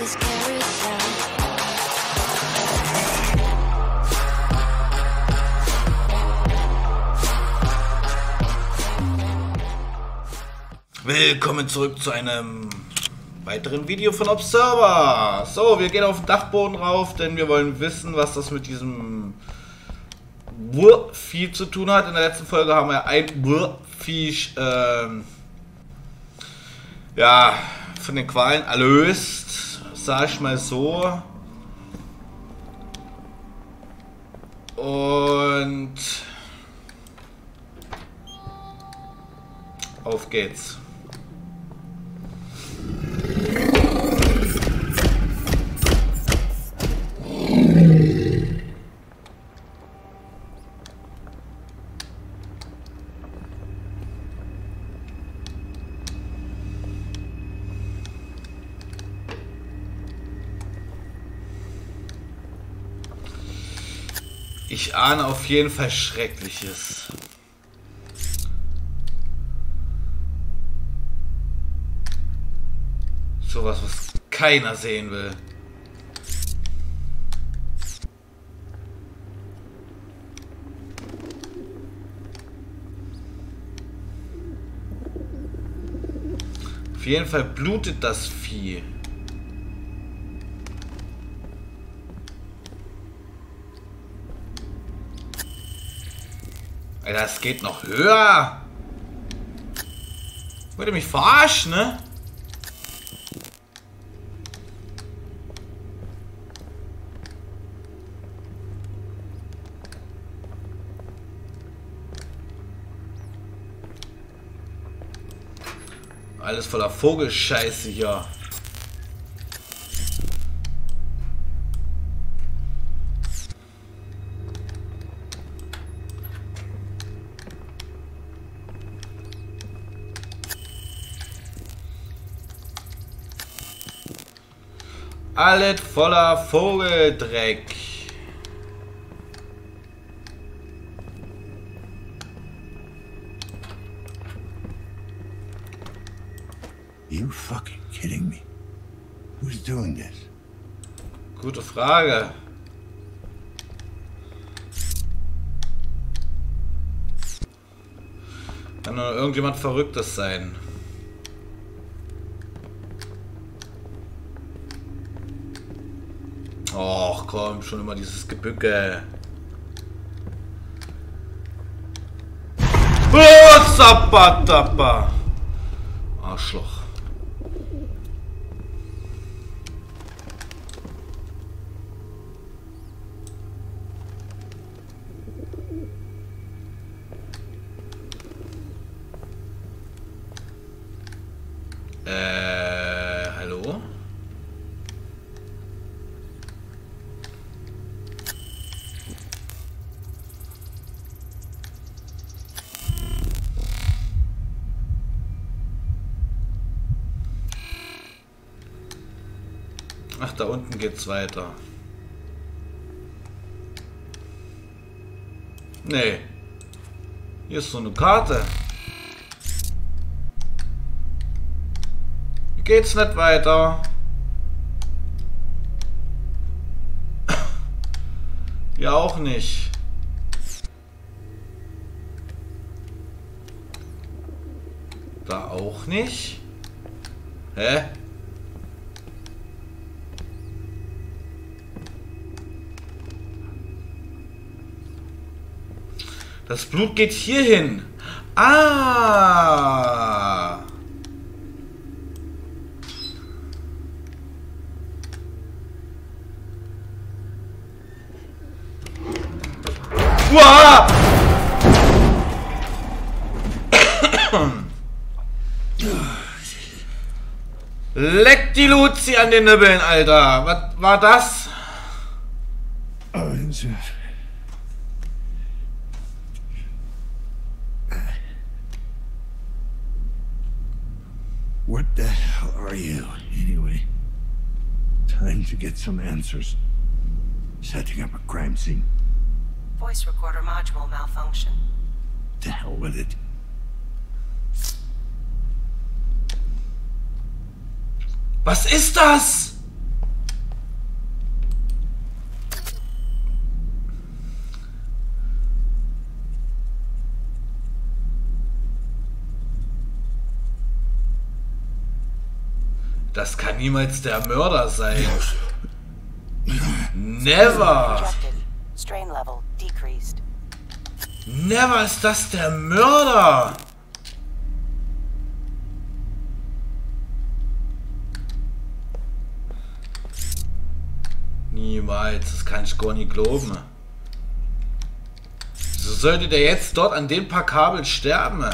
was carried down. Willkommen zurück zu einem weiteren Video von Observer. So, wir gehen auf den Dachboden rauf, denn wir wollen wissen, was das mit diesem Wurfvieh zu tun hat. In der letzten Folge haben wir ein Wurfvieh ja, von den Qualen erlöst, sag ich mal so. Und auf geht's. Ich ahne auf jeden Fall Schreckliches. Sowas, was keiner sehen will. Auf jeden Fall blutet das Vieh. Alter, es geht noch höher. Wollt ihr mich verarschen, ne? Alles voller Vogelscheiße hier. Alles voller Vogeldreck. You fucking kidding me? Who's doing this? Gute Frage. Kann nur irgendjemand Verrücktes sein. Och komm, schon immer dieses Gebücke. Oh, zappa, tappa. Arschloch. Hallo? Ach, da unten geht's weiter. Nee. Hier ist so eine Karte. Geht's nicht weiter. Ja, auch nicht. Da auch nicht. Hä? Das Blut geht hier hin. Ah! Uah! Leck die Luzi an den Nibbeln, Alter. Was war das? What the hell are you, anyway? Time to get some answers. Setting up a crime scene. Voice recorder module malfunction. To hell with it. Was ist das? Das kann niemals der Mörder sein. Never! Never ist das der Mörder! Niemals, das kann ich gar nicht glauben. So sollte der jetzt dort an den paar Kabel sterben.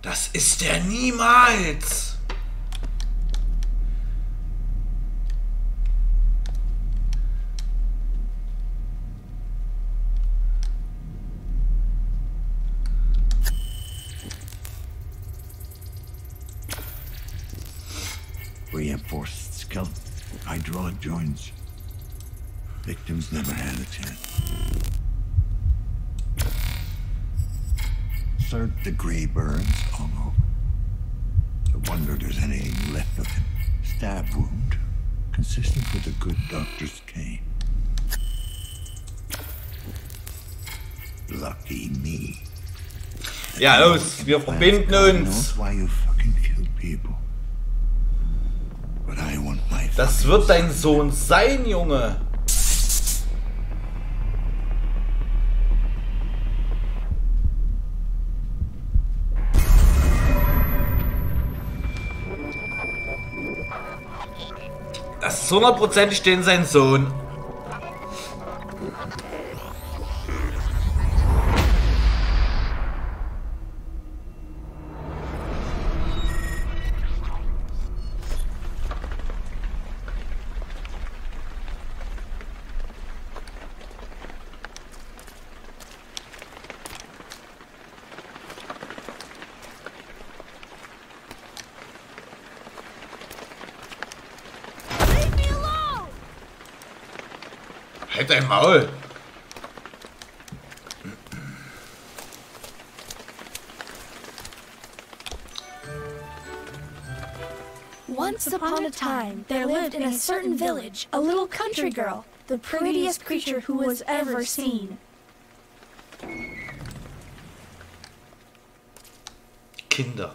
Das ist der niemals. Reinforced skeleton hydraulic joints. Victims never had a chance. Third degree burns all over. No wonder there's anything left of him. Stab wound, consistent with a good doctor's cane. Lucky me. Ja, los, wir verbinden uns. Das wird dein Sohn sein, Junge. Das ist 100%ig denn sein Sohn. Halt dein Maul! Once upon a time, there lived in a certain village a little country girl, the prettiest creature who was ever seen. Kinder.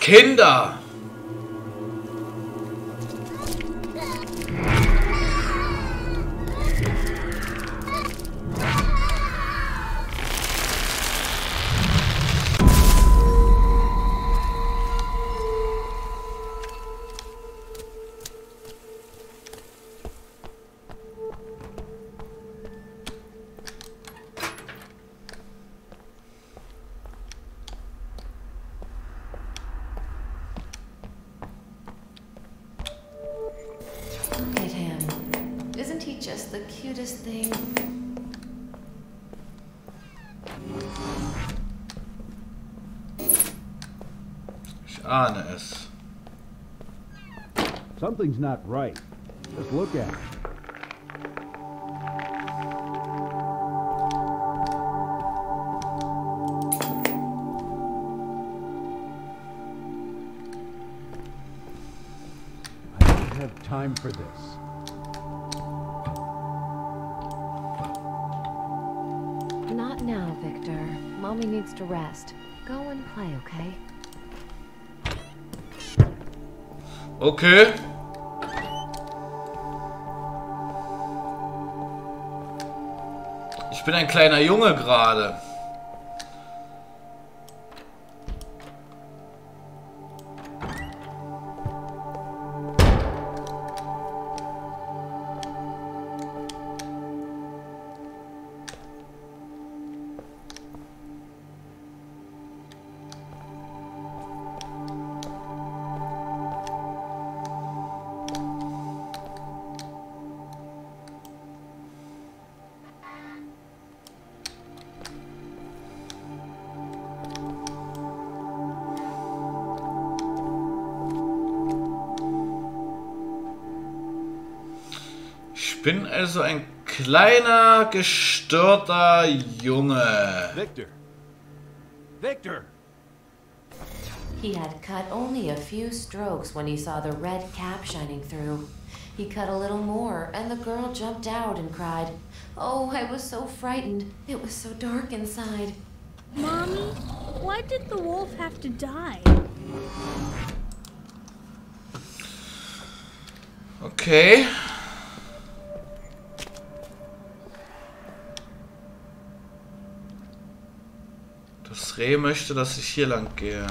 Kinder! Just the cutest thing. Ich ahne es. Something's not right. Just look at it. I don't have time for this. Mommy needs to rest. Go and play, okay? Okay. Ich bin ein kleiner Junge gerade. Ich bin also ein kleiner, gestörter Junge. Victor! Victor! He had cut only a few strokes when he saw the red cap shining through. He cut a little more, and the girl jumped out and cried, "Oh, I was so frightened. It was so dark inside." Mommy, why did the wolf have to die? Okay. Das Reh möchte, dass ich hier lang gehe.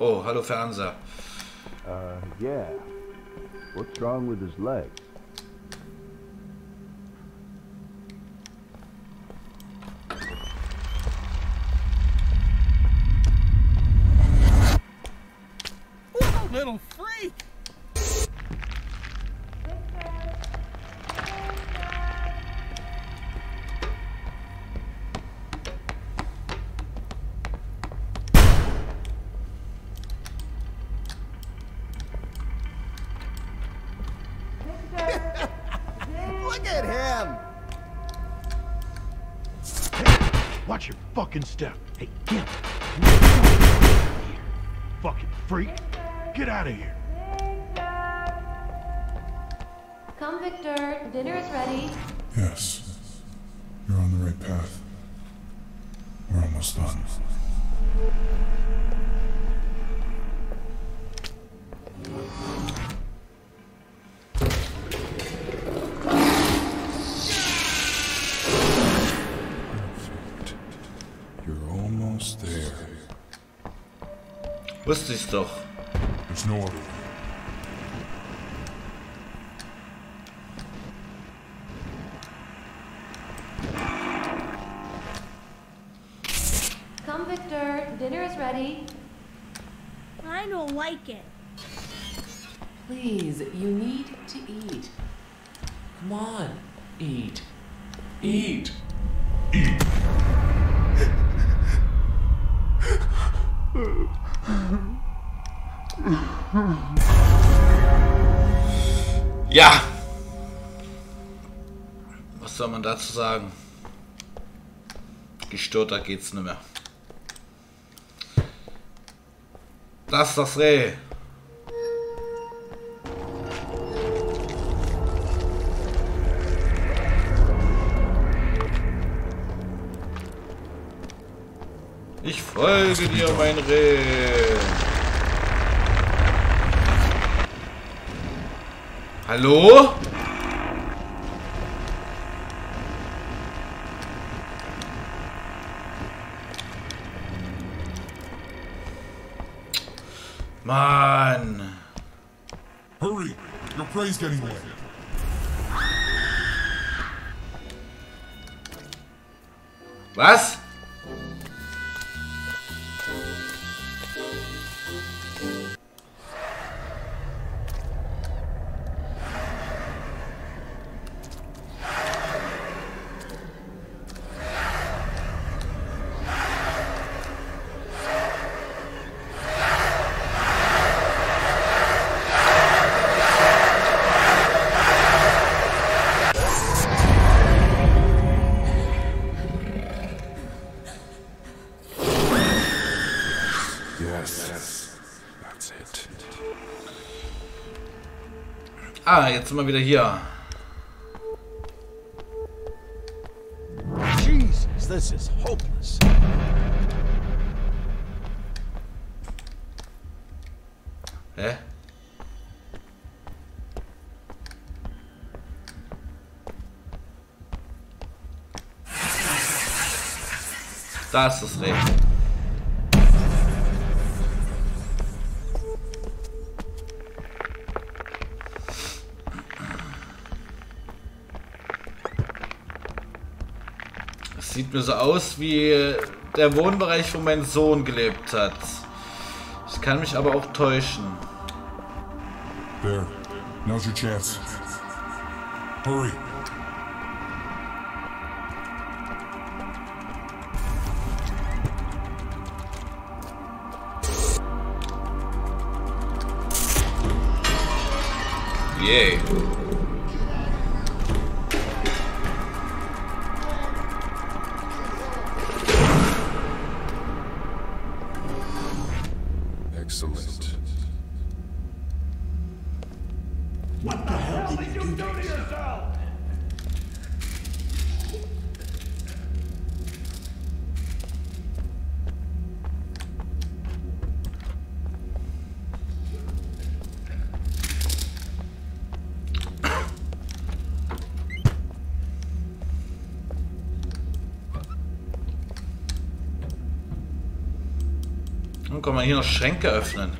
Oh, hallo Fernseher. Yeah. What's wrong with his leg? What a little freak! Watch your fucking step. Hey, get out of here. Fucking freak. Get out of here. Come, Victor. Dinner is ready. Yes. You're on the right path. We're almost done. Wusste ich doch. There's no other way. Come, Victor. Dinner is ready. I don't like it. Please, you need to eat. Come on, eat. Eat. Eat. Ja, was soll man dazu sagen? Gestörter geht's nicht mehr. Das ist das Reh. Ich folge dir, mein Reh. Hallo? Mann. Hurry, your prey's getting away. Was? Ah, jetzt sind wir wieder hier. Jesus, this is hopeless. Hä? Da ist das Reh. Sieht mir so aus, wie der Wohnbereich, wo mein Sohn gelebt hat. Ich kann mich aber auch täuschen. There. Now's your chance. Hurry. Yay. Yeah. Excellent. What the hell did you do to yourself? Kann man hier noch Schränke öffnen.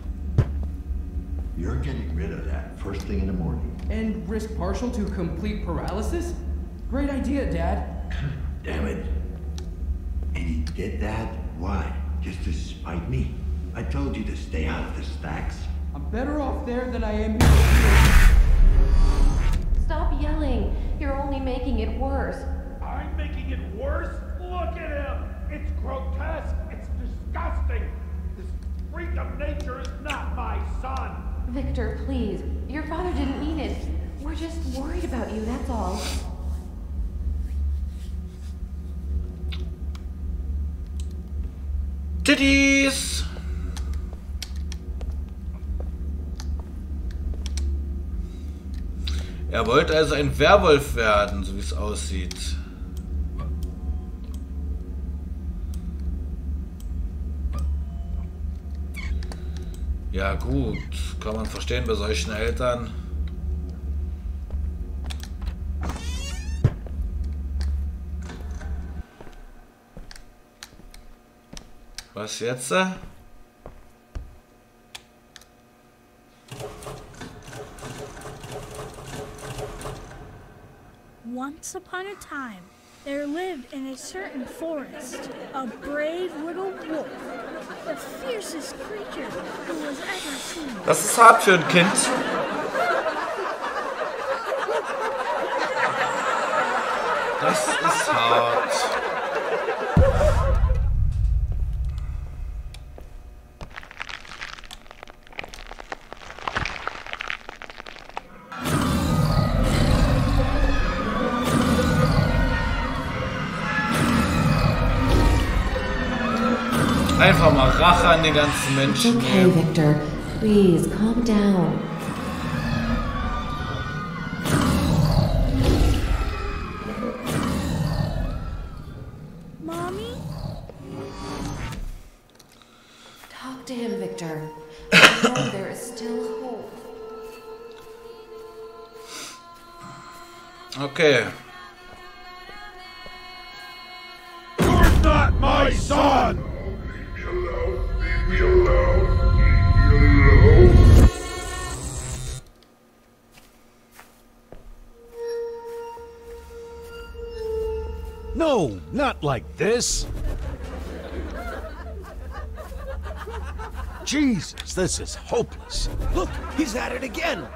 You're getting rid of that first thing in the morning. And risk partial to complete paralysis? Great idea, Dad. Damn it. And he did that? Why? Just to spite me? I told you to stay out of the stacks. I'm better off there than I am here. Stop yelling. You're only making it worse. I'm making it worse? Look at him. It's grotesque. It's disgusting. Freak of nature is not my son! Victor, please. Your father didn't mean it. We're just worried about you, that's all. Titties! Wollte also ein Werwolf werden, so wie es aussieht. Ja gut, kann man verstehen bei solchen Eltern. Was jetzt? Once upon a time, there lived in a certain forest a brave little wolf. The fiercest creature who was ever seen. Das ist hart für ein Kind. Das ist hart. Einfach mal Rache an den ganzen Menschen. Okay, Victor, please calm down. Mommy? Talk to him, Victor. I know there is still hope. Okay. You're not my son! No, not like this. Jesus, this is hopeless. Look, he's at it again.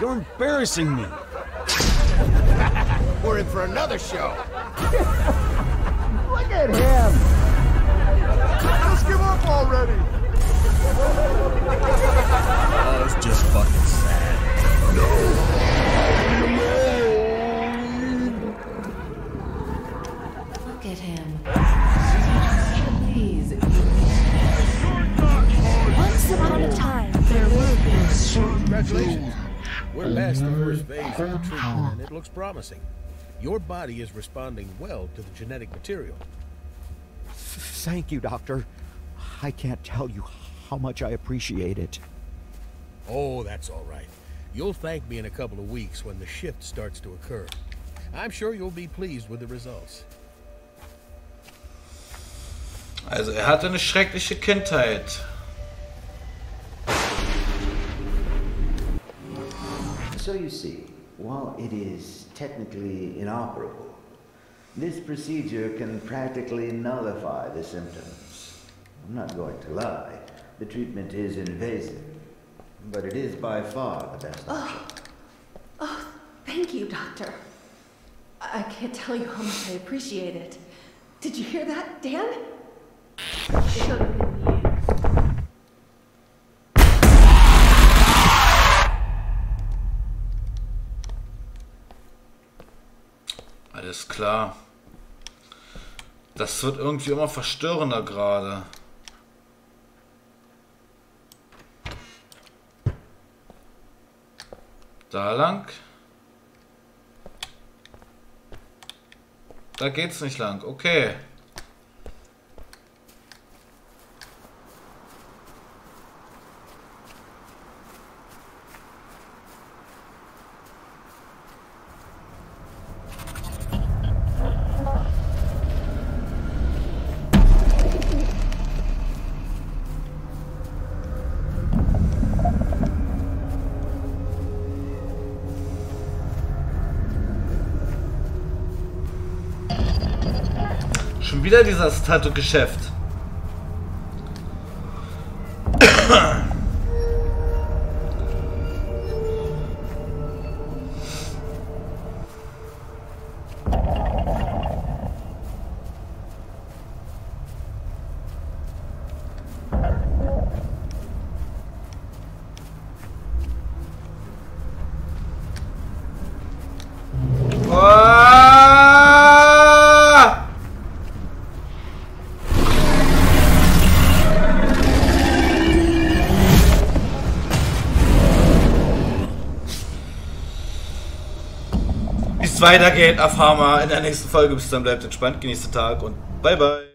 You're embarrassing me. We're in for another show. Look at him. Just give up already. Oh, it's just fucking sad. No. Look at him. Please. Once upon a time, there will be a storm. Congratulations. We're past the first phase of the treatment, and it looks promising. Your body is responding well to the genetic material. Thank you, Doctor. I can't tell you how much I appreciate it. Oh, that's all right. You'll thank me in a couple of weeks when the shift starts to occur. I'm sure you'll be pleased with the results. Also hatte eine schreckliche Kindheit. So you see, while it is technically inoperable, this procedure can practically nullify the symptoms. I'm not going to lie, the treatment is invasive, but it is by far the best option. Oh, thank you, Doctor. I can't tell you how much I appreciate it. Did you hear that, Dan? Alles klar. Das wird irgendwie immer verstörender gerade. Da lang. Da geht's nicht lang. Okay. Wieder dieses Tattoo-Geschäft. Weitergeht auf Hammer in der nächsten Folge. Bis dann, bleibt entspannt, genießt den Tag und bye bye.